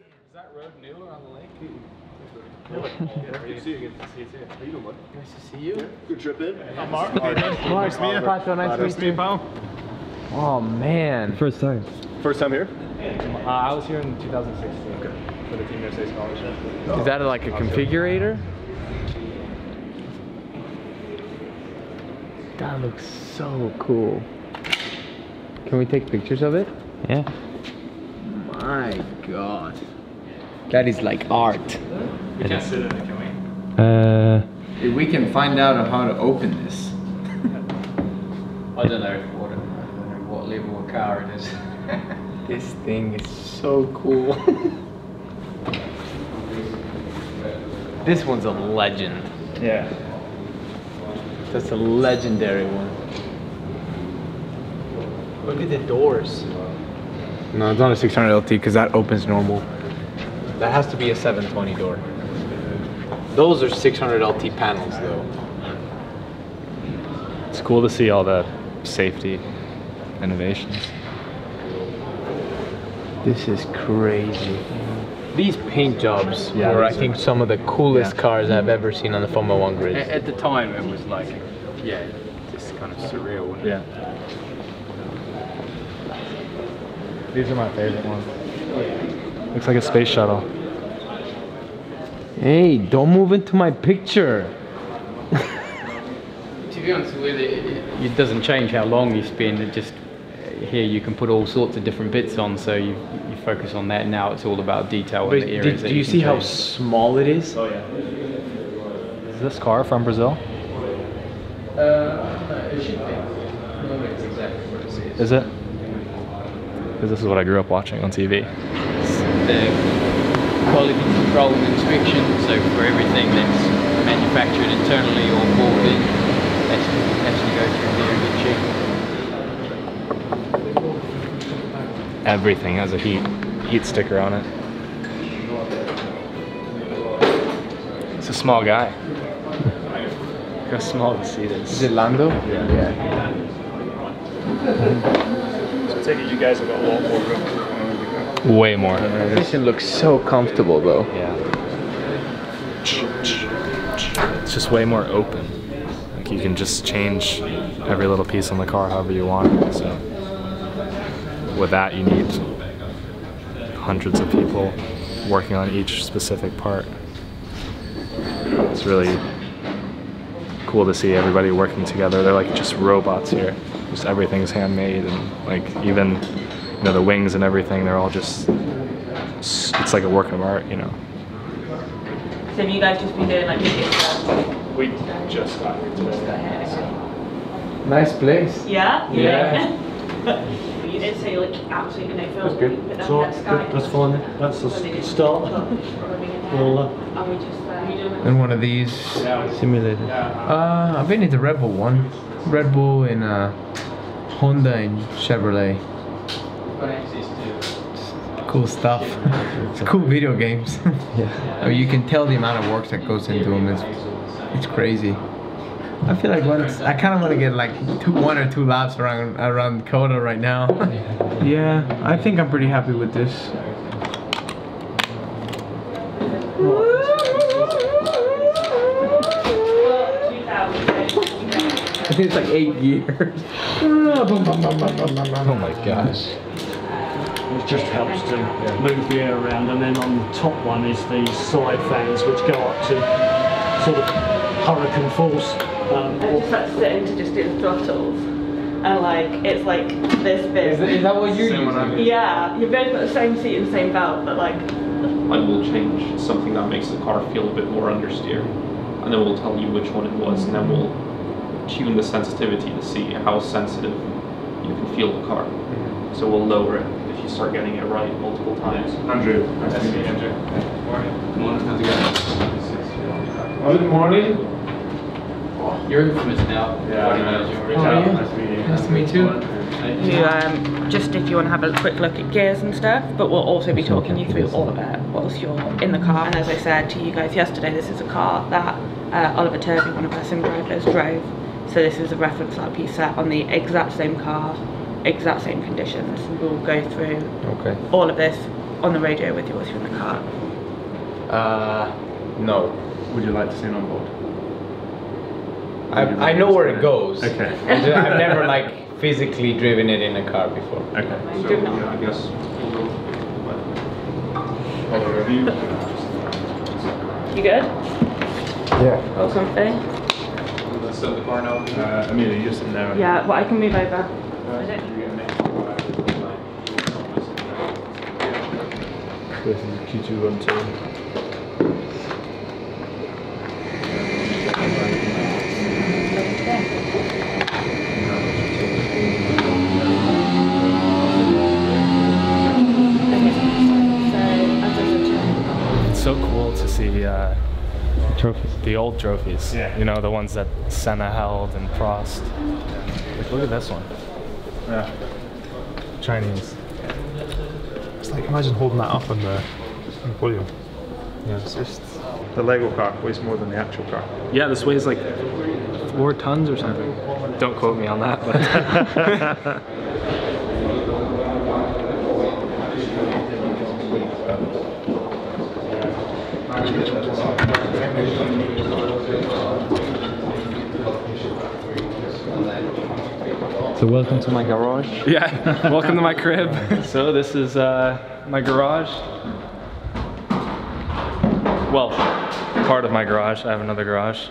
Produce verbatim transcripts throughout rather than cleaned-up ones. Is that road new or on the lake? Good to see you again. How you doing, bud? Nice to see you. Good trip in. I'm Mark. Nice to meet you, Pato. Nice to meet you, pal. Oh man. First time. First time here? Uh, I was here in two thousand sixteen. Okay. For the Team U S A scholarship. Oh. Is that like a configurator? That looks so cool. Can we take pictures of it? Yeah. My God, that is like art. We can't sit in it, can we? Uh, if we can find out how to open this. I don't know what, I don't know what level of car it is. This thing is so cool. This one's a legend. Yeah. That's a legendary one. Look at the doors. No, it's not a six hundred L T because that opens normal. That has to be a seven twenty door. Those are six hundred L T panels though. It's cool to see all the safety innovations. This is crazy. These paint jobs yeah, were I think some of the coolest yeah. cars I've ever seen on the Formula One grid. At the time it was like, yeah, just kind of surreal, wasn't it? Yeah. These are my favorite ones. Looks like a space shuttle. Hey, don't move into my picture. To be honest with you, it, it doesn't change how long you spend. It just, here you can put all sorts of different bits on, so you, you focus on that. Now it's all about detail but in the areas. Do, do you, you see how small it is? Oh yeah. Is this car from Brazil? Uh, no, it should be. No, it's exactly what it says. Is it? This is what I grew up watching on T V. It's the quality control and inspection, so for everything that's manufactured internally or bought in, that's actually go through there and get checked. Everything has a heat heat sticker on it. It's a small guy. Look how small the seat is. Is it Lando? Yeah. yeah. I take it you guys have got a lot more room. Way more. This looks so comfortable though. Yeah. It's just way more open. Like you can just change every little piece on the car however you want. So with that you need hundreds of people working on each specific part. It's really cool to see everybody working together. They're like just robots here. Just everything's handmade, and like even you know the wings and everything, they're all just, it's like a work of art, you know. So have you guys just been doing like videos? We just got here today. So. Nice place. Yeah? Yeah. yeah. You did say like absolutely no film. That's good. That, so that that's fine. That's the start. start. Well, uh, we just, uh, and one of these simulators. Uh, I've been into Red Bull one. Red Bull and uh, Honda and Chevrolet. It's cool stuff. It's cool video games. yeah. I mean, you can tell the amount of work that goes into them. It's, it's crazy. I feel like once I kind of want to get like two, one or two laps around around COTA right now. yeah, I think I'm pretty happy with this. It's like eight years. Oh my gosh. It just helps to move the air around, and then on the top one is the side fans which go up to sort of hurricane force. Um, I just like sitting to just do the throttles, and like it's like this bit. Is, it, is that what you're using? Yeah, you've both got the same seat and the same belt, but like. I will change something that makes the car feel a bit more understeer, and then we'll tell you which one it was, and then we'll tune the sensitivity to see how sensitive you can feel the car. Mm-hmm. So we'll lower it if you start getting it right multiple times. Andrew, nice to meet you, Andrew. Good morning. Good morning. How's it going? Good morning. Oh, you're infamous now. Yeah, I know. How are you? Nice to meet you. Nice to meet you. So, um, just if you want to have a quick look at gears and stuff, but we'll also be talking you through all of it whilst you're in the car. And as I said to you guys yesterday, this is a car that uh, Oliver Turvey, one of our sim drivers, drove. So this is a reference lap he set on the exact same car, exact same conditions. We'll go through okay. all of this on the radio with you whilst you're in the car? Uh, no. Would you like to see an onboard? I, I know where it goes. Okay. I've never like physically driven it in a car before. Okay. So, so yeah, I guess we'll go. What? You good? Yeah. Or something? Let's set the car now. Uh, Amelia, you're sitting there. Yeah, well, I can move over. I don't. This is Q two run two. So cool to see uh, trophies. The old trophies, yeah. You know, the ones that Senna held and Prost. Like, look at this one. Yeah. Chinese. It's like, imagine holding that up on the, on the podium. Yeah, it's just... The Lego car weighs more than the actual car. Yeah, this weighs like four tons or something. Don't quote me on that, but... So welcome to my garage. Yeah, welcome to my crib. So this is uh, my garage. Well, part of my garage. I have another garage.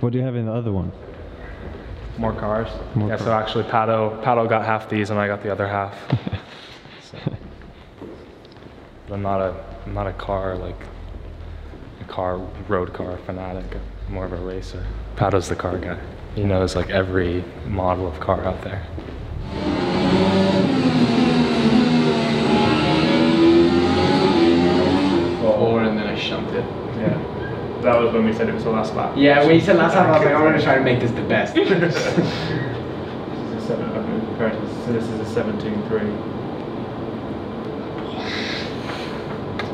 What do you have in the other one? More cars. More yeah, cars. So actually Pato, Pato got half these and I got the other half. So. But I'm not a, I'm not a car like... car, road car fanatic, more of a racer. Pato's the car guy. He knows like every model of car out there. Four and then I shunt it. Yeah. That was when we said it was the last lap. Yeah, when you said last lap, I was like, I'm going to try to make this the best. This is a seven, I'm going to compare it to this. This is a seventeen three.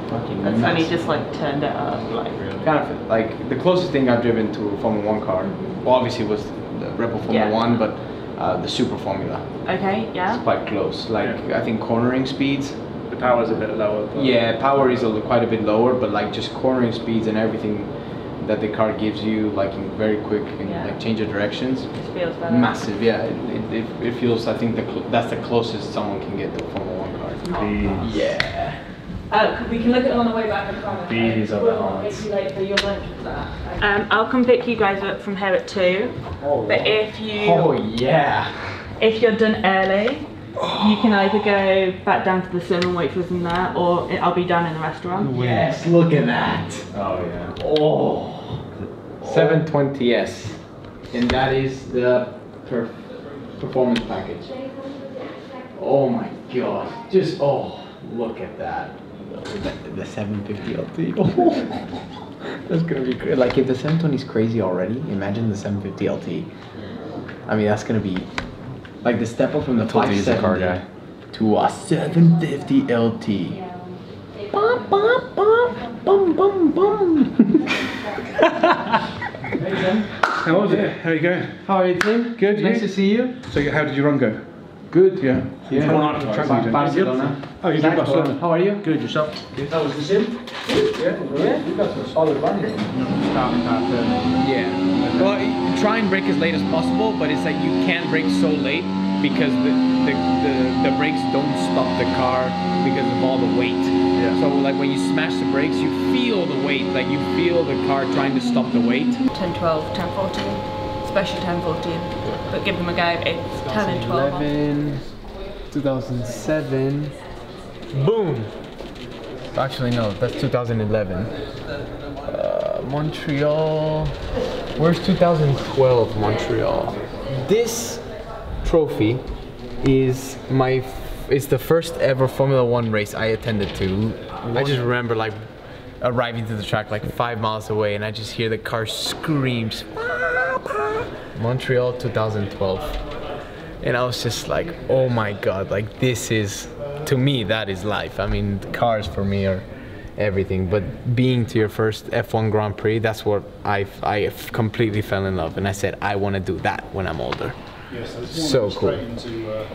That's and he just like turned it up, like really? Kind of like the closest thing I've driven to a Formula One car, well, obviously was the Red Bull Formula yeah. One, but uh, the Super Formula. Okay, yeah. It's quite close. Like yeah. I think cornering speeds. The power is a bit lower. Though. Yeah, power is a, quite a bit lower, but like just cornering speeds and everything that the car gives you, like in very quick and yeah. like change of directions. It feels better. Massive, yeah. It, it, it feels. I think the that's the closest someone can get to a Formula One car. Oh, yeah. Uh, we can look at it on the way back and promise. These are the odds. Um, I'll come pick you guys up from here at two. Oh, but if you... Oh yeah! If you're done early, oh. you can either go back down to the cinema and wait for us in there, or I'll be down in the restaurant. Yes, look at that! Oh yeah. Oh! seven twenty S. And that is the per performance package. Oh my god. Just, oh, look at that. The seven fifty L T. Oh, that's gonna be great. Like if the seven twenty is crazy already, imagine the seven fifty L T. I mean, that's gonna be like the step up from the five seventy to a seven fifty L T. Bum bum bum bum bum bum. How was it? How are you going? How are you, Tim? Good. Nice to see you. So, how did your run go? Good, yeah. Yeah. Barcelona. Barcelona. Oh, you did Barcelona. How are you? Good, yourself? Good. That was the same? Good, yeah. Yeah. You got some solid running. Yeah. Well, try and brake as late as possible, but it's like you can't brake so late because the, the, the, the brakes don't stop the car because of all the weight. Yeah. So like when you smash the brakes, you feel the weight, like you feel the car trying to stop the weight. ten twelve, ten fourteen. Special ten fourteen, but give them a go. It's ten and twelve. two thousand seven. Boom! Actually, no, that's two thousand eleven. Uh, Montreal. Where's two thousand twelve Montreal? This trophy is my. F it's the first ever Formula One race I attended to. One. I just remember like arriving to the track like five miles away, and I just hear the car screams. Montreal two thousand twelve, and I was just like, oh my god, like this is, to me, that is life. I mean, cars for me are everything, but being to your first F one Grand Prix, that's what I I completely fell in love, and I said I want to do that when I'm older. Yes, so cool. Into, uh,